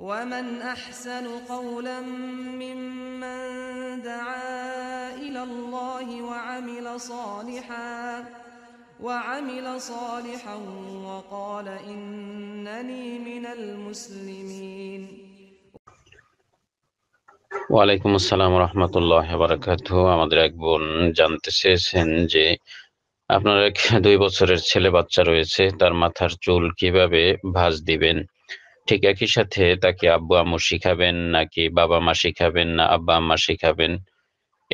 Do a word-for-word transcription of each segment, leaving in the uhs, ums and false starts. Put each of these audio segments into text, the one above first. ومن أحسن قولا ممن دعا إلى الله وعمل صالحا وعمل صالحا وقال إنني من المسلمين. ওয়ালাইকুম আসসালাম রাহমাতুল্লাহি ওয়া বারাকাতুহু। আমাদের এক বোন জানতে চেয়েছেন যে আপনার এক দুই বছরের ছেলে বাচ্চা রয়েছে, তার মাথার চুল কিভাবে ভাঁজ দিবেন, ঠিক একই সাথে তাকে আব্বু আম্মু শিখাবেন নাকি বাবা মা শিখাবেন না আব্বা আম্মা শিখাবেন,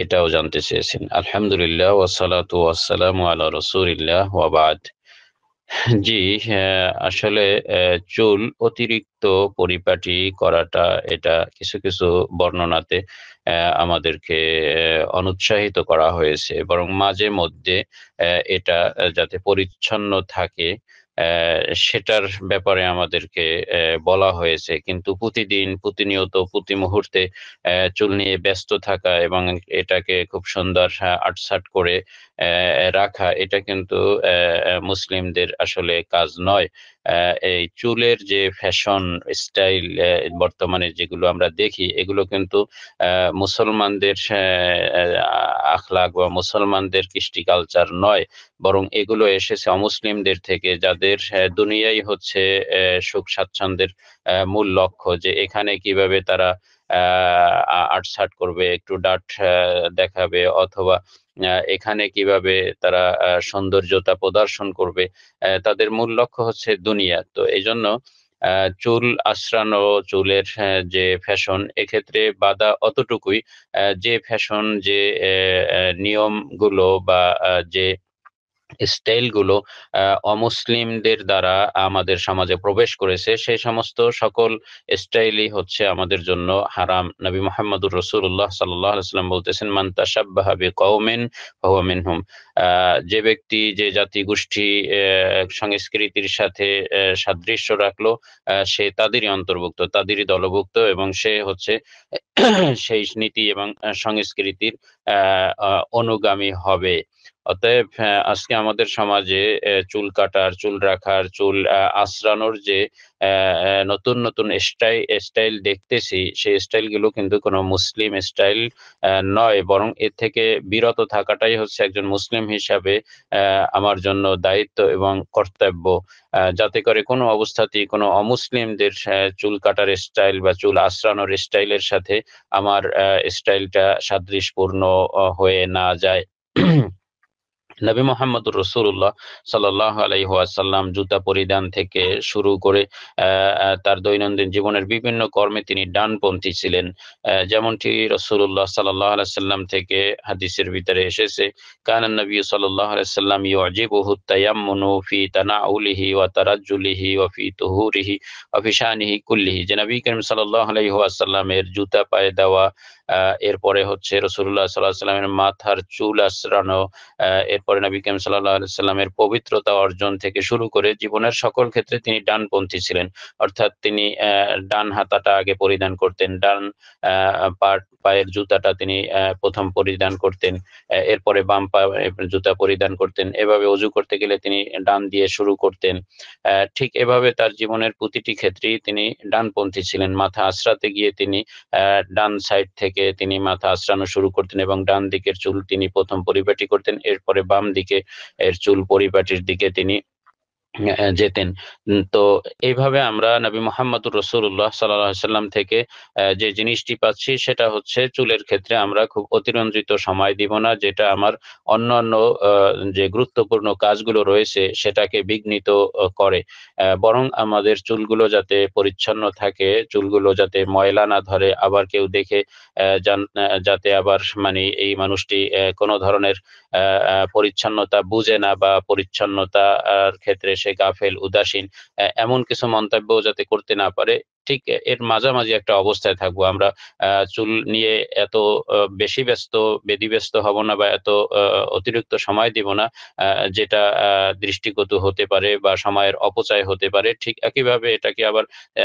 এটাও জানতে চেয়েছেন। আলহামদুলিল্লাহ ওয়া সালাতু ওয়া সালামু আলা রাসূলিল্লাহ ওয়া বাদ। জি, আসলে চুল অতিরিক্ত পরিপাটি করাটা এটা কিছু কিছু বর্ণনাতে আমাদেরকে অনুৎসাহিত করা হয়েছে, বরং মাঝে মধ্যে এটা যাতে পরিচ্ছন্ন থাকে সেটার ব্যাপারে আমাদেরকে বলা হয়েছে। কিন্তু প্রতিদিন প্রতিনিয়ত প্রতি মুহূর্তে চুল নিয়ে ব্যস্ত থাকা এবং এটাকে খুব সুন্দর আটসাট করে রাখা এটা কিন্তু মুসলিমদের আসলে কাজ নয়। এই চুলের যে ফ্যাশন স্টাইল বর্তমানে যেগুলো আমরা দেখি এগুলো কিন্তু মুসলমানদের আখলাক বা মুসলমানদের কৃষ্টি কালচার নয়, বরং এগুলো এসেছে অমুসলিমদের থেকে, যাদের দুনিয়াই হচ্ছে সুখ স্বাচ্ছন্দ্যের মূল লক্ষ্য, যে এখানে কিভাবে তারা আটসাট করবে, একটু ডাট দেখাবে, অথবা এখানে কিভাবে তারা সৌন্দর্যতা প্রদর্শন করবে, তাদের মূল লক্ষ্য হচ্ছে দুনিয়া। তো এইজন্য চুল আশ্রানো, চুলের যে ফ্যাশন, এক্ষেত্রে বাধা অতটুকুই যে ফ্যাশন যে নিয়মগুলো বা যে স্টাইলগুলো অমুসলিমদের দ্বারা আমাদের সমাজে প্রবেশ করেছে সেই সমস্ত সকল স্টাইলই হচ্ছে আমাদের জন্য হারাম। নবী মুহাম্মদুর রাসূলুল্লাহ সাল্লাল্লাহু আলাইহি ওয়াসাল্লাম বলতেছেন, মান তাশাব্বাহা বিকাওমিন ফাহুয়া মিনহুম, যে ব্যক্তি যে জাতি গোষ্ঠী সংস্কৃতির সাথে সাদৃশ্য রাখলো সে তাদেরই অন্তর্ভুক্ত, তাদেরই দলভুক্ত, এবং সে হচ্ছে সেই নীতি এবং সংস্কৃতির অনুগামী হবে। অতএব আজকে আমাদের সমাজে চুল কাটার, চুল রাখার, চুল আঁচড়ানোর যে নতুন নতুন স্টাইল স্টাইল দেখতেছি সেই স্টাইলগুলো কিন্তু কোনো মুসলিম স্টাইল নয়, বরং এর থেকে বিরত থাকাটাই হচ্ছে একজন মুসলিম হিসাবে আমার জন্য দায়িত্ব এবং কর্তব্য, যাতে করে কোনো অবস্থাতেই কোনো অমুসলিমদের চুল কাটার স্টাইল বা চুল আঁচড়ানোর স্টাইলের সাথে আমার স্টাইলটা সাদৃশ্যপূর্ণ হয়ে না যায়। নবী মুহাম্মদুর রাসূলুল্লাহ সাল্লাল্লাহু আলাইহি ওয়াসাল্লাম জুতা পরিধান থেকে শুরু করে তার দৈনন্দিন জীবনের বিভিন্ন কর্মে তিনি ডানপন্থী ছিলেন, যেমনটি রাসূলুল্লাহ সাল্লাল্লাহু আলাইহি ওয়াসাল্লাম থেকে হাদিসের ভিতরে এসেছে, কানা নবী সাল্লাল্লাহু আলাইহি ওয়াসাল্লাম ইউজিবুহু তায়াম্মুনু ফি তানাউলিহি ওয়া তারাজ্জুলিহি ওয়া ফি তুহুরিহি ওয়া ফি শানিহি কুল্লিহি। যে নবী করিম সাল্লাল্লাহু আলাইহি ওয়াসাল্লামের জুতা পায়ে দেওয়া, এরপরে হচ্ছে রাসূলুল্লাহ সাল্লাল্লাহু আলাইহি ওয়াসাল্লামের মাথার চুল আঁচড়ানো, এরপরে নবী করিম সাল্লাল্লাহু আলাইহি ওয়াসাল্লামের পবিত্রতা অর্জন থেকে শুরু করে জীবনের সকল ক্ষেত্রে তিনি ডানপন্থী ছিলেন, অর্থাৎ তিনি ডান হাতাটা আগে পরিধান করতেন, ডান পায়ের জুতাটা তিনি প্রথম পরিধান করতেন, এরপরে বাম পায়ের জুতা পরিধান করতেন, এভাবে ওযু করতে গেলে তিনি ডান দিয়ে শুরু করতেন। ঠিক এভাবে তার জীবনের প্রতিটি ক্ষেত্রেই তিনি ডানপন্থী ছিলেন। মাথা আঁচড়াতে গিয়ে তিনি ডান সাইড থেকে তিনি মাথা আঁচড়ানো শুরু করতেন এবং ডান দিকের চুল তিনি প্রথম পরিপাটি করতেন, এরপরে বাম দিকে এর চুল পরিপাটির দিকে তিনি যেতেন। তো এইভাবে আমরা নবী মুহাম্মদুর রাসূলুল্লাহ সাল্লাল্লাহু আলাইহি ওয়াসাল্লাম থেকে যে জিনিসটি পাচ্ছি সেটা হচ্ছে চুলের ক্ষেত্রে আমরা খুব অতিরঞ্জিত সময় দিব না, যেটা আমার অন্যান্য যে গুরুত্বপূর্ণ কাজগুলো রয়েছে সেটাকে বিঘ্নিত করে, বরং আমাদের চুলগুলো যাতে পরিচ্ছন্ন থাকে, চুলগুলো যাতে ময়লা না ধরে, আবার কেউ দেখে যাতে আবার মানে এই মানুষটি কোনো ধরনের পরিচ্ছন্নতা বুঝে না বা পরিচ্ছন্নতার ক্ষেত্রে সে গাফেল, উদাসীন, এমন কিছু মন্তব্য যাতে করতে না পারে, ঠিক এর মাঝামাঝি একটা অবস্থায় থাকবো। আমরা চুল নিয়ে এত বেশি ব্যস্ত বেদি ব্যস্ত হব না বা এত অতিরিক্ত সময় দিব না যেটা দৃষ্টিগত হতে পারে বা সময়ের অপচয় হতে পারে। ঠিক একইভাবে এটাকে আবার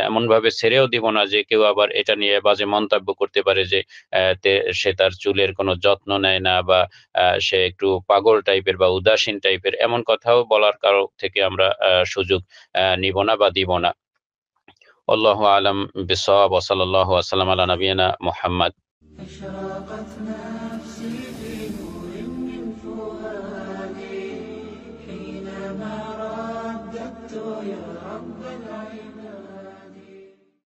এমনভাবে ছেড়েও দিব না যে কেউ আবার এটা নিয়ে বাজে মন্তব্য করতে পারে যে সে তার চুলের কোনো যত্ন নেয় না বা সে একটু পাগল টাইপের বা উদাসীন টাইপের, এমন কথাও বলার কারো থেকে আমরা সুযোগ নিব না বা দিব না। والله أعلم بالصواب وصلى الله وسلم على نبينا محمد. أشرقت نفسي في نور من فؤادي حينما رددت يا رب العالمين.